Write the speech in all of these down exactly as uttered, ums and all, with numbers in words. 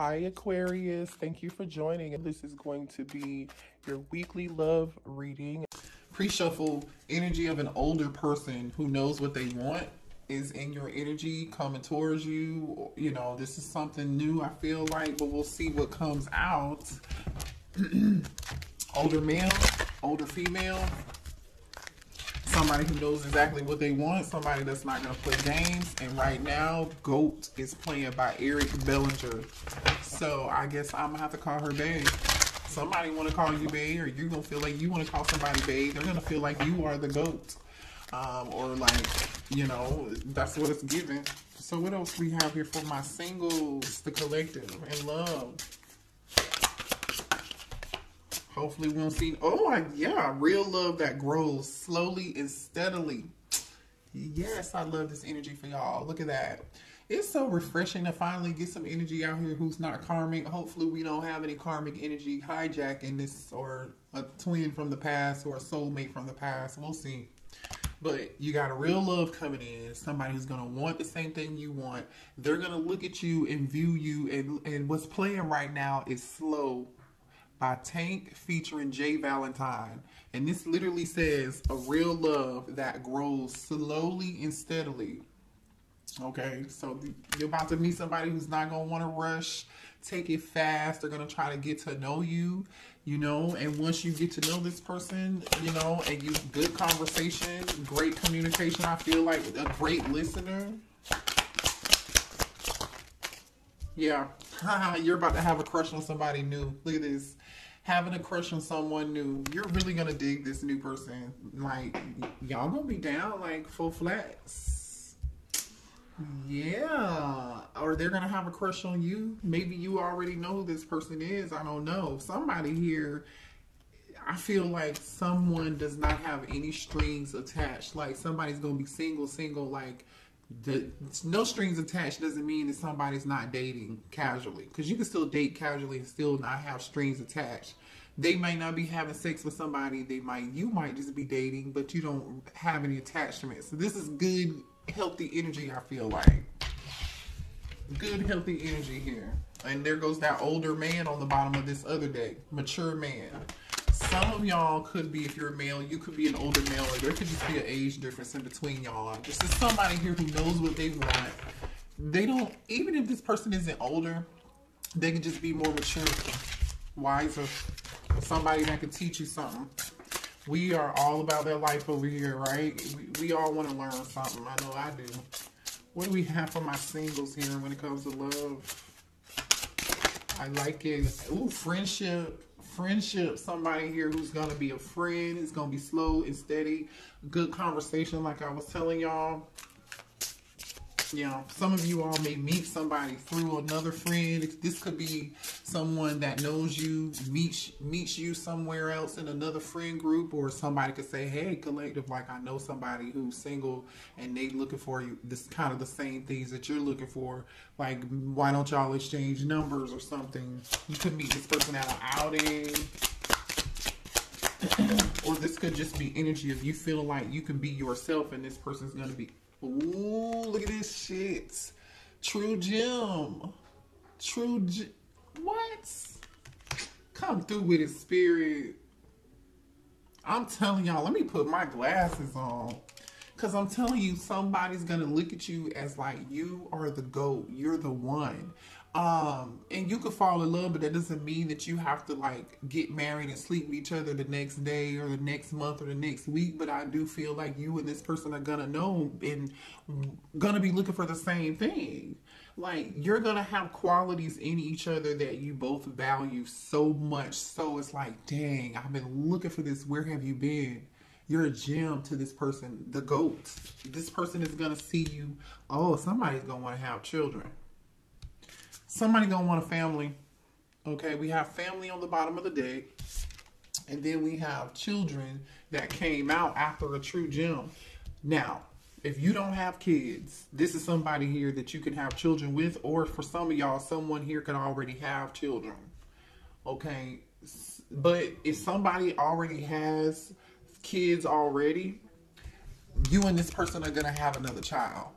Hi Aquarius, thank you for joining. This is going to be your weekly love reading. Pre-shuffle energy of an older person who knows what they want is in your energy coming towards you. You know, this is something new, I feel like, but we'll see what comes out. Older male, older female. Somebody who knows exactly what they want. Somebody that's not going to play games. And right now, GOAT is playing by Eric Bellinger. So I guess I'm going to have to call her babe. Somebody want to call you babe, or you're going to feel like you want to call somebody babe. They're going to feel like you are the GOAT. Um, or like, you know, that's what it's giving. So what else we have here for my singles, the collective, and love? Hopefully we don't see, oh I, yeah, real love that grows slowly and steadily. Yes, I love this energy for y'all. Look at that. It's so refreshing to finally get some energy out here who's not karmic. Hopefully we don't have any karmic energy hijacking this, or a twin from the past or a soulmate from the past. We'll see. But you got a real love coming in. Somebody who's going to want the same thing you want. They're going to look at you and view you. And, and what's playing right now is Slow by Tank featuring Jay Valentine. And this literally says a real love that grows slowly and steadily. Okay, so you're about to meet somebody who's not going to want to rush. Take it fast. They're going to try to get to know you, you know, and once you get to know this person, you know, and you good conversation, great communication, I feel like a great listener. Yeah, you're about to have a crush on somebody new. Look at this. Having a crush on someone new. You're really going to dig this new person. Like, y'all going to be down like full flats. Yeah. Or they're going to have a crush on you. Maybe you already know who this person is. I don't know. Somebody here, I feel like someone does not have any strings attached. Like, somebody's going to be single, single, like, The, no strings attached doesn't mean that somebody's not dating casually, because you can still date casually and still not have strings attached. They might not be having sex with somebody. They might, you might just be dating, but you don't have any attachments. So this is good, healthy energy. I feel like good, healthy energy here. And there goes that older man on the bottom of this other deck, mature man. Some of y'all could be, if you're a male, you could be an older male, or there could just be an age difference in between y'all. This is somebody here who knows what they want. They don't, even if this person isn't older, they can just be more mature, wiser, somebody that can teach you something. We are all about their life over here, right? We, we all want to learn something. I know I do. What do we have for my singles here when it comes to love? I like it. Ooh, friendship. Friendship, somebody here who's going to be a friend. It's going to be slow and steady. Good conversation, like I was telling y'all. Yeah, some of you all may meet somebody through another friend. This could be someone that knows you, meets, meets you somewhere else in another friend group. Or somebody could say, hey, collective, like I know somebody who's single and they looking for you. This kind of the same things that you're looking for. Like, why don't y'all exchange numbers or something? You could meet this person at an outing. Or this could just be energy if you feel like you can be yourself and this person's going to be... Ooh, look at this shit. True gem. True gem. What? Come through with it, spirit. I'm telling y'all, let me put my glasses on. Because I'm telling you, somebody's going to look at you as like, you are the GOAT. You're the one. Um, and you could fall in love, but that doesn't mean that you have to like get married and sleep with each other the next day or the next month or the next week. But I do feel like you and this person are going to know and going to be looking for the same thing. Like, you're going to have qualities in each other that you both value so much. So it's like, dang, I've been looking for this. Where have you been? You're a gem to this person, the GOAT. This person is going to see you. Oh, somebody's going to want to have children. Somebody's going to want a family. Okay, we have family on the bottom of the deck. And then we have children that came out after a true gem. Now, if you don't have kids, this is somebody here that you can have children with. Or for some of y'all, someone here can already have children. Okay, but if somebody already has kids already, you and this person are going to have another child,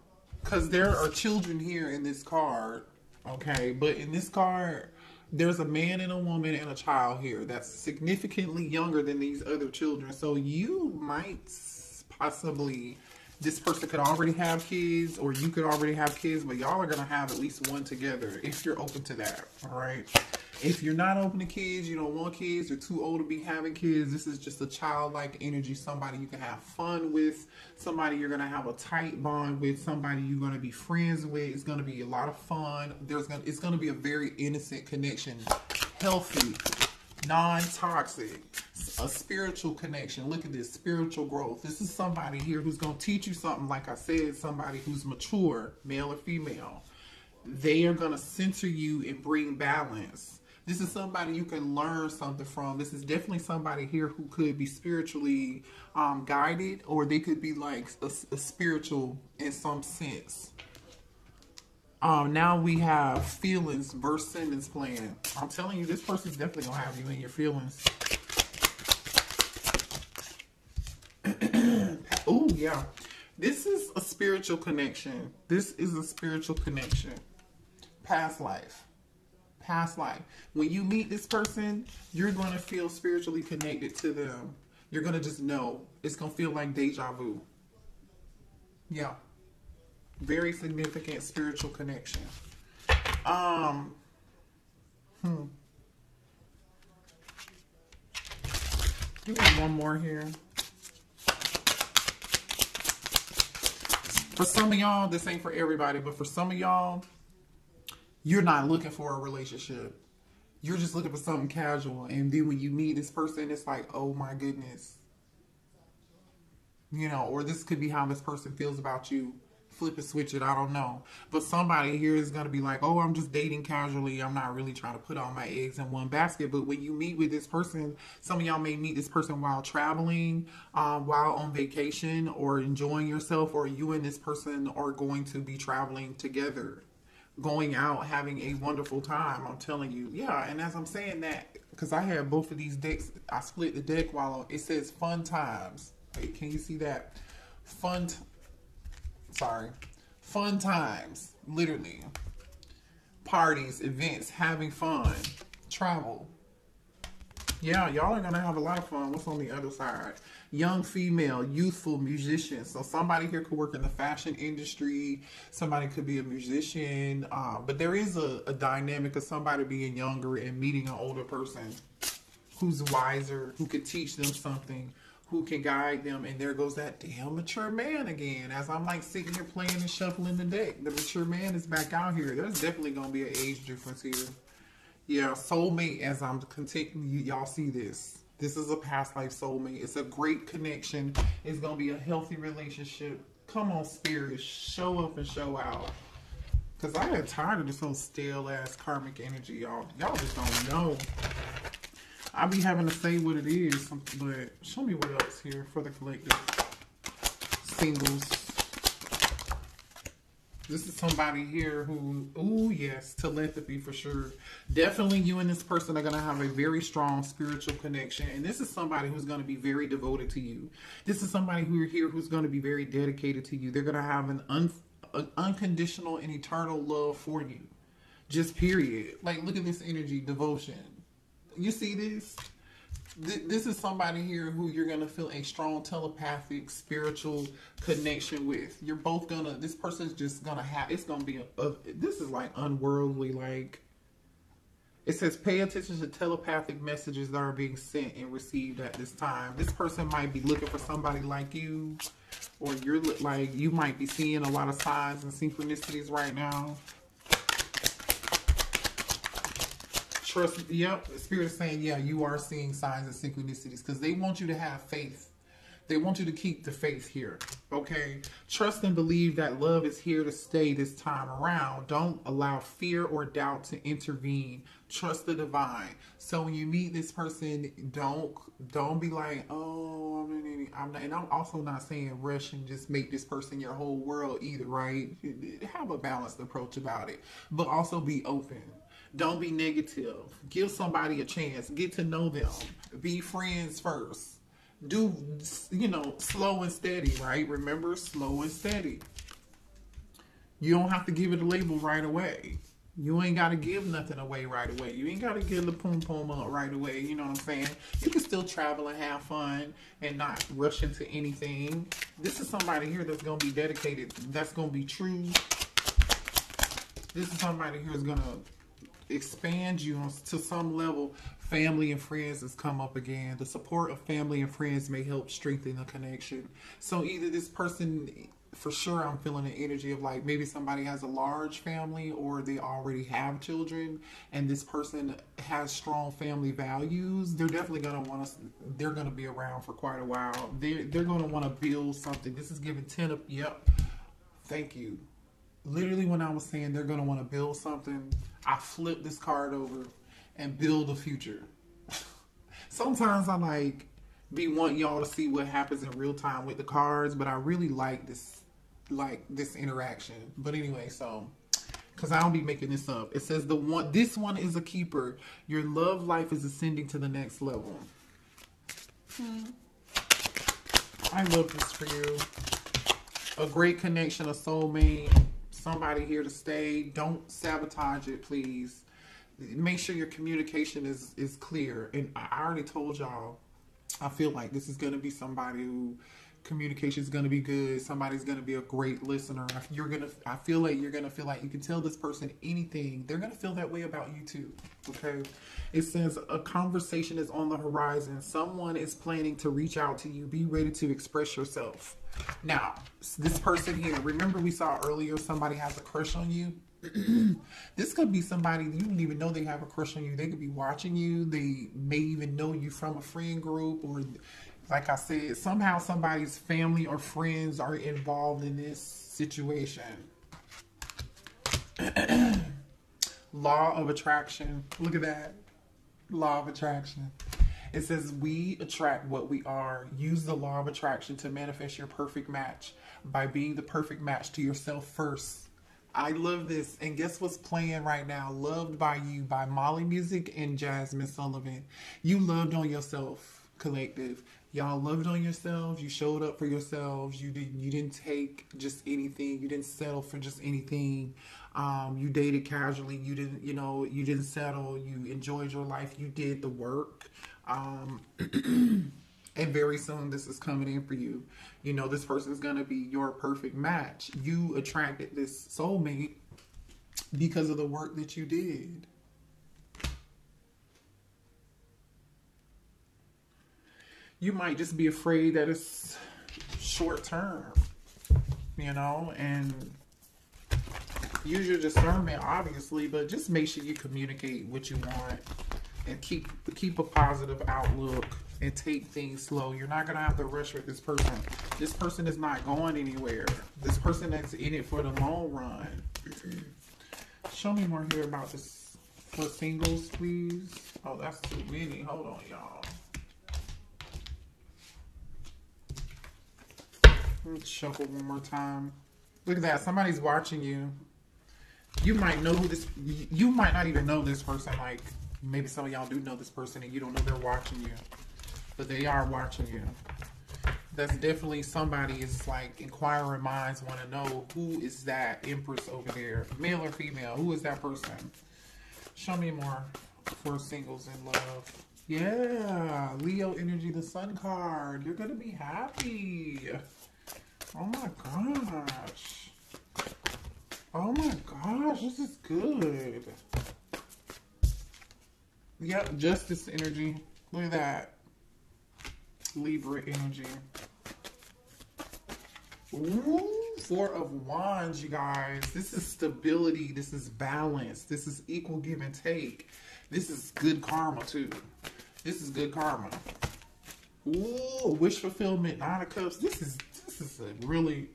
because there are children here in this card Okay, but in this card, there's a man and a woman and a child here that's significantly younger than these other children. So you might possibly, this person could already have kids, or you could already have kids, but y'all are going to have at least one together if you're open to that, all right? If you're not open to kids, you don't want kids, you're too old to be having kids, this is just a childlike energy, somebody you can have fun with, somebody you're going to have a tight bond with, somebody you're going to be friends with. It's going to be a lot of fun. There's gonna, it's going to be a very innocent connection, healthy, non-toxic, a spiritual connection. Look at this, spiritual growth. This is somebody here who's going to teach you something, like I said, somebody who's mature, male or female. They are going to center you and bring balance. This is somebody you can learn something from. This is definitely somebody here who could be spiritually um, guided, or they could be like a, a spiritual in some sense. Um, now we have feelings versus sentence plan. I'm telling you, this person's definitely going to have you in your feelings. Oh, yeah. This is a spiritual connection. This is a spiritual connection. Past life. Past life. When you meet this person, you're going to feel spiritually connected to them. You're going to just know. It's going to feel like deja vu. Yeah. Very significant spiritual connection. Um. Hmm. We have one more here. For some of y'all, this ain't for everybody, but for some of y'all, you're not looking for a relationship. You're just looking for something casual. And then when you meet this person, it's like, oh my goodness. You know, or this could be how this person feels about you. Flip and switch it, I don't know. But somebody here is going to be like, oh, I'm just dating casually. I'm not really trying to put all my eggs in one basket. But when you meet with this person, some of y'all may meet this person while traveling, um, while on vacation or enjoying yourself, or you and this person are going to be traveling together, going out, having a wonderful time. I'm telling you. Yeah. And as I'm saying that, because I have both of these decks, I split the deck while it says fun times. Hey, can you see that? Fun times. Sorry. Fun times. Literally. Parties, events, having fun, travel. Yeah, y'all are going to have a lot of fun. What's on the other side? Young female, youthful musician. So somebody here could work in the fashion industry. Somebody could be a musician. Uh, but there is a, a dynamic of somebody being younger and meeting an older person who's wiser, who could teach them something, who can guide them. And there goes that damn mature man again. As I'm like sitting here playing and shuffling the deck, the mature man is back out here. There's definitely going to be an age difference here. Yeah, soulmate, as I'm continuing, y'all see this. This is a past life soulmate. It's a great connection. It's going to be a healthy relationship. Come on, spirit. Show up and show out. Because I am tired of this whole stale ass karmic energy, y'all. Y'all just don't know. I be having to say what it is, but show me what else here for the collective. Singles. This is somebody here who, ooh, yes, telepathy for sure. Definitely you and this person are going to have a very strong spiritual connection. And this is somebody who's going to be very devoted to you. This is somebody who you're here who's going to be very dedicated to you. They're going to have an, un, an unconditional and eternal love for you. Just period. Like, look at this energy, devotion. You see this? Th this is somebody here who you're going to feel a strong telepathic spiritual connection with. You're both going to, this person's just going to have, it's going to be, a, a, this is like unworldly, like, it says pay attention to telepathic messages that are being sent and received at this time. This person might be looking for somebody like you, or you're like, you might be seeing a lot of signs and synchronicities right now. Trust, yep, spirit is saying, yeah, you are seeing signs of synchronicities because they want you to have faith. They want you to keep the faith here, okay? Trust and believe that love is here to stay this time around. Don't allow fear or doubt to intervene. Trust the divine. So when you meet this person, don't don't be like, oh, I'm not, I'm not, and I'm also not saying rush and just make this person your whole world either, right? Have a balanced approach about it, but also be open. Don't be negative. Give somebody a chance. Get to know them. Be friends first. Do, you know, slow and steady, right? Remember, slow and steady. You don't have to give it a label right away. You ain't got to give nothing away right away. You ain't got to give the poom poom up right away. You know what I'm saying? You can still travel and have fun and not rush into anything. This is somebody here that's going to be dedicated. That's going to be true. This is somebody here that's going to expand you on, to some level. Family and friends has come up again. The support of family and friends may help strengthen the connection. So either this person... For sure, I'm feeling the energy of like maybe somebody has a large family or they already have children and this person has strong family values. They're definitely going to want to, they're going to be around for quite a while. They're, they're going to want to build something. This is giving ten of, yep, thank you. Literally when I was saying they're going to want to build something, I flipped this card over and build a future. Sometimes I like be wanting y'all to see what happens in real time with the cards, but I really like this. like this interaction. But anyway, so because I don't be making this up, it says the one this one is a keeper. Your love life is ascending to the next level. hmm. I love this for you. A great connection, a soulmate, somebody here to stay. Don't sabotage it, please. Make sure your communication is is clear. And I already told y'all, I feel like this is going to be somebody who communication is going to be good. Somebody's going to be a great listener. You're going to, I feel like you're going to feel like you can tell this person anything. They're going to feel that way about you too. Okay. It says a conversation is on the horizon. Someone is planning to reach out to you. Be ready to express yourself. Now, this person here, remember we saw earlier, somebody has a crush on you. This could be somebody you didn't even know they have a crush on you. They could be watching you. They may even know you from a friend group, or like I said, somehow somebody's family or friends are involved in this situation. Law of attraction. Look at that. Law of attraction. It says we attract what we are. Use the law of attraction to manifest your perfect match by being the perfect match to yourself first. I love this. And guess what's playing right now? Loved by You by Molly Music and Jasmine Sullivan. You loved on yourself, collective. Y'all loved on yourselves. You showed up for yourselves. You didn't. You didn't take just anything. You didn't settle for just anything. Um, you dated casually. You didn't. You know. You didn't settle. You enjoyed your life. You did the work. Um, and very soon, this is coming in for you. You know, this person is gonna be your perfect match. You attracted this soulmate because of the work that you did. You might just be afraid that it's short term, you know, and use your discernment, obviously, but just make sure you communicate what you want and keep, keep a positive outlook and take things slow. You're not going to have to rush with this person. This person is not going anywhere. This person that's in it for the long run. Show me more here about this for singles, please. Oh, that's too many. Hold on, y'all. Let's shuffle one more time. Look at that. Somebody's watching you. You might know who this... You might not even know this person. Like, maybe some of y'all do know this person and you don't know they're watching you. But they are watching you. That's definitely somebody is like inquiring minds want to know who is that empress over there. Male or female. Who is that person? Show me more for singles in love. Yeah. Leo energy, the sun card. You're going to be happy. Oh my gosh. Oh my gosh, this is good. Yep, justice energy. Look at that. Libra energy. Ooh, four of wands, you guys. This is stability. This is balance. This is equal give and take. This is good karma, too. This is good karma. Ooh, wish fulfillment, nine of cups. This is... This is a really,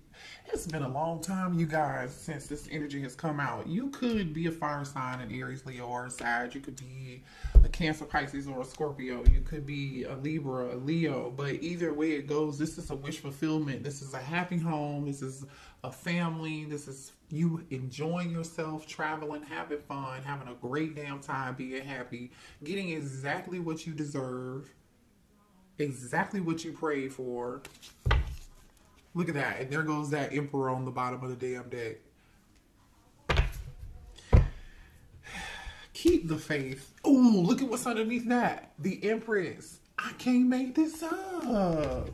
it's been a long time, you guys, since this energy has come out. You could be a fire sign, an Aries, Leo, or a Sag. You could be a Cancer, Pisces, or a Scorpio. You could be a Libra, a Leo. But either way it goes, this is a wish fulfillment. This is a happy home. This is a family. This is you enjoying yourself, traveling, having fun, having a great damn time, being happy, getting exactly what you deserve, exactly what you prayed for. Look at that. And there goes that emperor on the bottom of the damn deck. keep the faith. Oh, look at what's underneath that. The Empress. I can't make this up.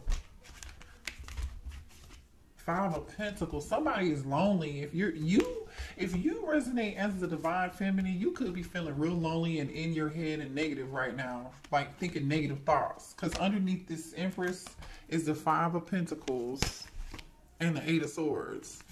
Five of Pentacles. Somebody is lonely. If you're you, if you resonate as the divine feminine, you could be feeling real lonely and in your head and negative right now, like thinking negative thoughts. Because underneath this Empress is the Five of Pentacles and the Eight of Swords.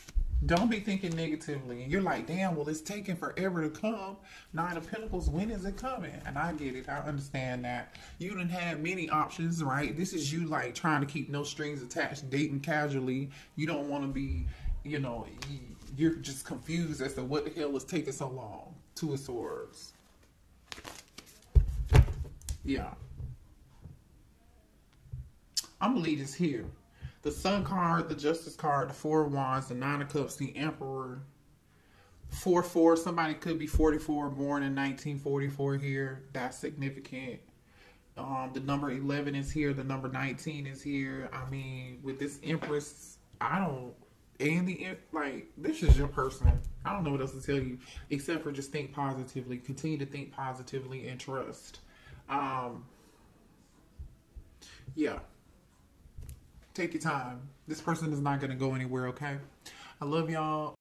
Don't be thinking negatively. And you're like, damn, well, it's taking forever to come. Nine of Pentacles, when is it coming? And I get it. I understand that. You done had many options, right? This is you, like, trying to keep no strings attached, dating casually. You don't want to be, you know, you're just confused as to what the hell is taking so long. Two of Swords. Yeah. I'm going to leave this here. The Sun card, the Justice card, the Four of Wands, the Nine of Cups, the Emperor. four four, somebody could be forty-four, born in nineteen forty-four here. That's significant. Um, the number eleven is here. The number nineteen is here. I mean, with this Empress, I don't... And the, like, this is your person. I don't know what else to tell you, except for just think positively. Continue to think positively and trust. Um, yeah. Take your time. This person is not going to go anywhere, okay? I love y'all.